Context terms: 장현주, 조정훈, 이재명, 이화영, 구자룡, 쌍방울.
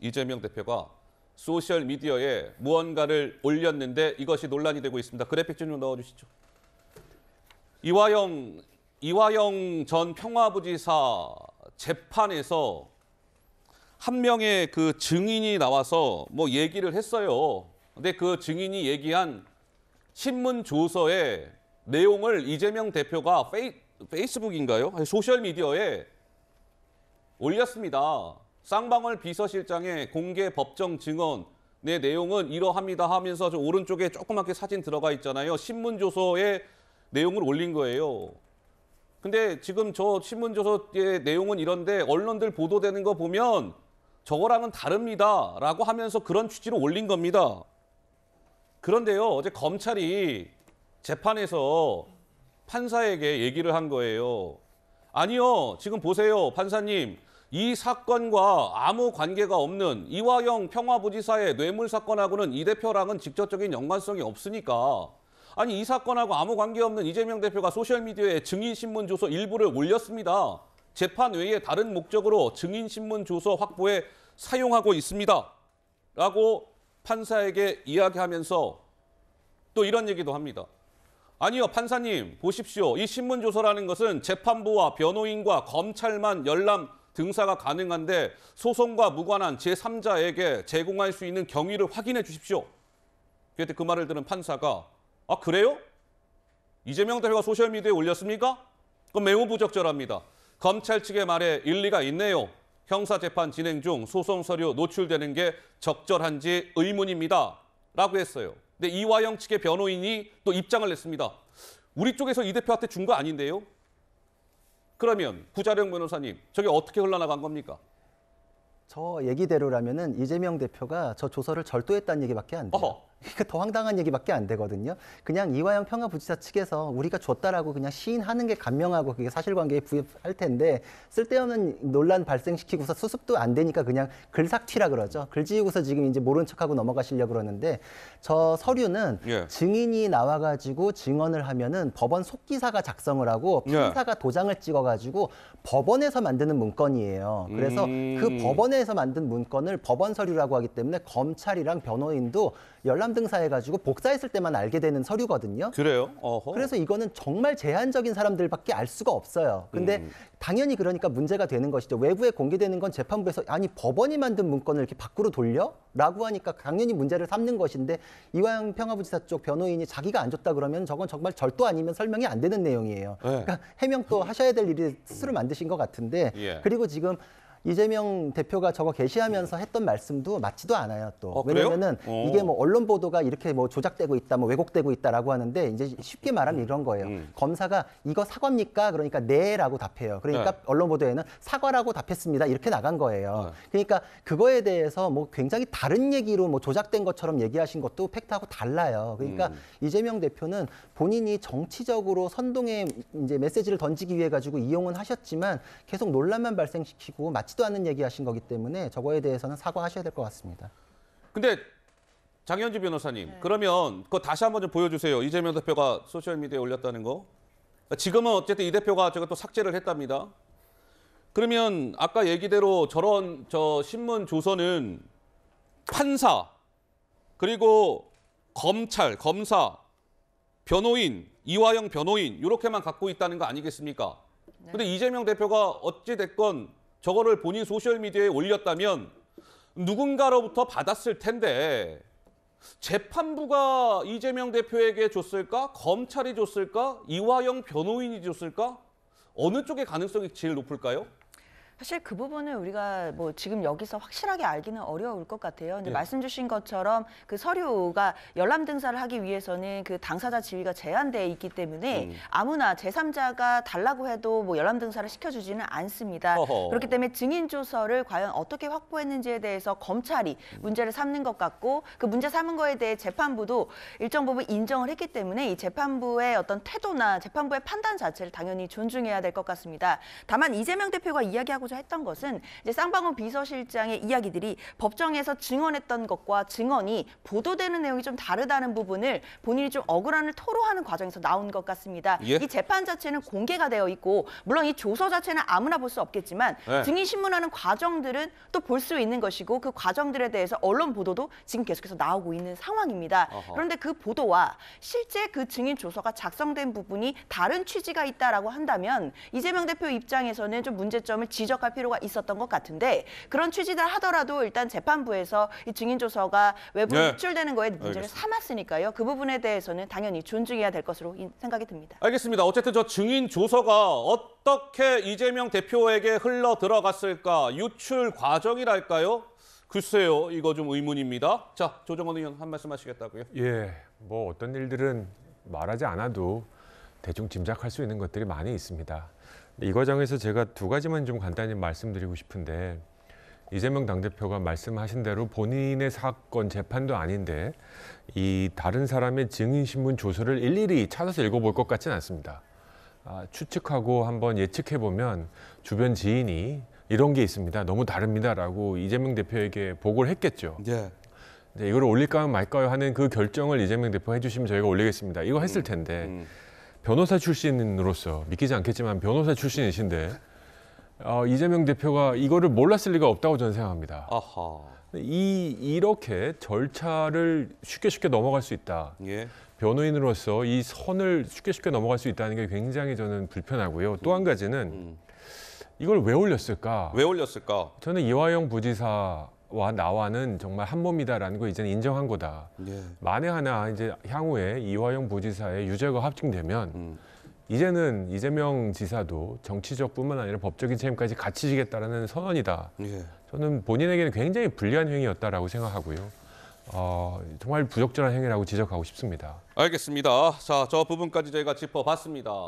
이재명 대표가 소셜미디어에 무언가를 올렸는데 이것이 논란이 되고 있습니다. 그래픽 좀 넣어주시죠. 이화영 전 평화부지사 재판에서 한 명의 그 증인이 나와서 뭐 얘기를 했어요. 근데 그 증인이 얘기한 신문 조서의 내용을 이재명 대표가 페이스북인가요? 소셜미디어에 올렸습니다. 쌍방울 비서실장의 공개 법정 증언의 내용은 이러합니다 하면서 저 오른쪽에 조그맣게 사진 들어가 있잖아요. 신문 조서의 내용을 올린 거예요. 근데 지금 저 신문 조서의 내용은 이런데 언론들 보도되는 거 보면 저거랑은 다릅니다라고 하면서 그런 취지로 올린 겁니다. 그런데요, 어제 검찰이 재판에서 판사에게 얘기를 한 거예요. 아니요, 지금 보세요, 판사님. 이 사건과 아무 관계가 없는 이화영 평화부지사의 뇌물 사건하고는 이 대표랑은 직접적인 연관성이 없으니까. 아니, 이 사건하고 아무 관계없는 이재명 대표가 소셜미디어에 증인신문조서 일부를 올렸습니다. 재판 외에 다른 목적으로 증인신문조서 확보에 사용하고 있습니다. 라고 판사에게 이야기하면서 또 이런 얘기도 합니다. 아니요, 판사님, 보십시오. 이 신문조서라는 것은 재판부와 변호인과 검찰만 열람 등사가 가능한데 소송과 무관한 제3자에게 제공할 수 있는 경위를 확인해 주십시오. 그때 그 말을 들은 판사가 아, 그래요? 이재명 대표가 소셜미디어에 올렸습니까? 그건 매우 부적절합니다. 검찰 측의 말에 일리가 있네요. 형사재판 진행 중 소송 서류 노출되는 게 적절한지 의문입니다. 라고 했어요. 근데 이화영 측의 변호인이 또 입장을 냈습니다. 우리 쪽에서 이 대표한테 준 거 아닌데요? 그러면 구자룡 변호사님, 저게 어떻게 흘러나간 겁니까? 저 얘기대로라면은 이재명 대표가 저 조서를 절도했다는 얘기밖에 안 돼요. 어허. 그러니까 더 황당한 얘기밖에 안 되거든요. 그냥 이화영 평화부지사 측에서 우리가 줬다라고 그냥 시인하는 게 간명하고 그게 사실관계에 부합할 텐데 쓸데없는 논란 발생시키고서 수습도 안 되니까 그냥 글삭튀라 그러죠. 글지우고서 지금 이제 모른 척하고 넘어가시려고 그러는데 저 서류는 예. 증인이 나와가지고 증언을 하면은 법원 속기사가 작성을 하고 판사가 예. 도장을 찍어가지고 법원에서 만드는 문건이에요. 그래서 그 법원에서 만든 문건을 법원 서류라고 하기 때문에 검찰이랑 변호인도 열람 등사해가지고 복사했을 때만 알게 되는 서류거든요. 그래요? 어허. 그래서 이거는 정말 제한적인 사람들밖에 알 수가 없어요. 근데 당연히 그러니까 문제가 되는 것이죠. 외부에 공개되는 건 재판부에서 아니 법원이 만든 문건을 이렇게 밖으로 돌려? 라고 하니까 당연히 문제를 삼는 것인데 이화영 평화부지사 쪽 변호인이 자기가 안 줬다 그러면 저건 정말 절도 아니면 설명이 안 되는 내용이에요. 네. 그러니까 해명 또 하셔야 될 일을 스스로 만드신 것 같은데 예. 그리고 지금 이재명 대표가 저거 게시하면서 했던 말씀도 맞지도 않아요. 또 왜냐면은 이게 뭐 언론 보도가 이렇게 뭐 조작되고 있다, 뭐 왜곡되고 있다라고 하는데 이제 쉽게 말하면 이런 거예요. 검사가 이거 사과입니까? 그러니까 네라고 답해요. 그러니까 네. 언론 보도에는 사과라고 답했습니다. 이렇게 나간 거예요. 네. 그러니까 그거에 대해서 뭐 굉장히 다른 얘기로 뭐 조작된 것처럼 얘기하신 것도 팩트하고 달라요. 그러니까 이재명 대표는 본인이 정치적으로 선동의 이제 메시지를 던지기 위해 가지고 이용은 하셨지만 계속 논란만 발생시키고. 맞지도 않는 얘기하신 거기 때문에 저거에 대해서는 사과하셔야 될 것 같습니다. 근데 장현주 변호사님, 네. 그러면 그거 다시 한번 좀 보여주세요. 이재명 대표가 소셜미디어에 올렸다는 거. 지금은 어쨌든 이 대표가 제가 또 삭제를 했답니다. 그러면 아까 얘기대로 저런 저 신문 조서는 판사, 그리고 검찰, 검사, 변호인, 이화영 변호인 이렇게만 갖고 있다는 거 아니겠습니까? 네. 근데 이재명 대표가 어찌 됐건 저거를 본인 소셜미디어에 올렸다면 누군가로부터 받았을 텐데 재판부가 이재명 대표에게 줬을까? 검찰이 줬을까? 이화영 변호인이 줬을까? 어느 쪽의 가능성이 제일 높을까요? 사실 그 부분을 우리가 뭐 지금 여기서 확실하게 알기는 어려울 것 같아요. 근데 예. 말씀 주신 것처럼 그 서류가 열람 등사를 하기 위해서는 그 당사자 지위가 제한돼 있기 때문에 아무나 제3자가 달라고 해도 뭐 열람 등사를 시켜주지는 않습니다. 어허. 그렇기 때문에 증인 조서를 과연 어떻게 확보했는지에 대해서 검찰이 문제를 삼는 것 같고 그 문제 삼은 거에 대해 재판부도 일정 부분 인정을 했기 때문에 이 재판부의 어떤 태도나 재판부의 판단 자체를 당연히 존중해야 될 것 같습니다. 다만 이재명 대표가 이야기하고 만나보고자 했던 것은 이제 쌍방울 비서실장의 이야기들이 법정에서 증언했던 것과 증언이 보도되는 내용이 좀 다르다는 부분을 본인이 좀 억울함을 토로하는 과정에서 나온 것 같습니다. 예? 이 재판 자체는 공개가 되어 있고 물론 이 조서 자체는 아무나 볼 수 없겠지만 예. 증인 신문하는 과정들은 또 볼 수 있는 것이고 그 과정들에 대해서 언론 보도도 지금 계속해서 나오고 있는 상황입니다. 어허. 그런데 그 보도와 실제 그 증인 조서가 작성된 부분이 다른 취지가 있다라고 한다면 이재명 대표 입장에서는 좀 문제점을 지적할 필요가 있었던 것 같은데 그런 취지다 하더라도 일단 재판부에서 이 증인 조서가 외부로 네. 유출되는 거에 문제를 알겠습니다. 삼았으니까요. 그 부분에 대해서는 당연히 존중해야 될 것으로 생각이 듭니다. 알겠습니다. 어쨌든 저 증인 조서가 어떻게 이재명 대표에게 흘러 들어갔을까? 유출 과정이랄까요? 글쎄요, 이거 좀 의문입니다. 자, 조정훈 의원 한 말씀 하시겠다고요? 예, 뭐 어떤 일들은 말하지 않아도 대충 짐작할 수 있는 것들이 많이 있습니다. 이 과정에서 제가 두 가지만 좀 간단히 말씀드리고 싶은데 이재명 당대표가 말씀하신 대로 본인의 사건 재판도 아닌데 이 다른 사람의 증인신문 조서를 일일이 찾아서 읽어볼 것 같지는 않습니다. 추측하고 한번 예측해보면 주변 지인이 이런 게 있습니다. 너무 다릅니다라고 이재명 대표에게 보고를 했겠죠. 네. 네, 이걸 올릴까요 말까요 하는 그 결정을 이재명 대표가 해주시면 저희가 올리겠습니다. 이거 했을 텐데 변호사 출신으로서 믿기지 않겠지만 변호사 출신이신데 이재명 대표가 이거를 몰랐을 리가 없다고 저는 생각합니다. 아하. 이렇게 절차를 쉽게 넘어갈 수 있다. 예. 변호인으로서 이 선을 쉽게 넘어갈 수 있다는 게 굉장히 저는 불편하고요. 또 한 가지는 이걸 왜 올렸을까? 왜 올렸을까? 저는 이화영 부지사와 나와는 정말 한 몸이다라는 거 이제는 인정한 거다. 예. 만에 하나 이제 향후에 이화영 부지사의 유죄가 확정되면 이제는 이재명 지사도 정치적뿐만 아니라 법적인 책임까지 같이 지겠다라는 선언이다. 예. 저는 본인에게는 굉장히 불리한 행위였다라고 생각하고요. 정말 부적절한 행위라고 지적하고 싶습니다. 알겠습니다. 자, 저 부분까지 저희가 짚어봤습니다.